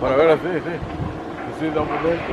Para ver así, sí. Sí, da un momento.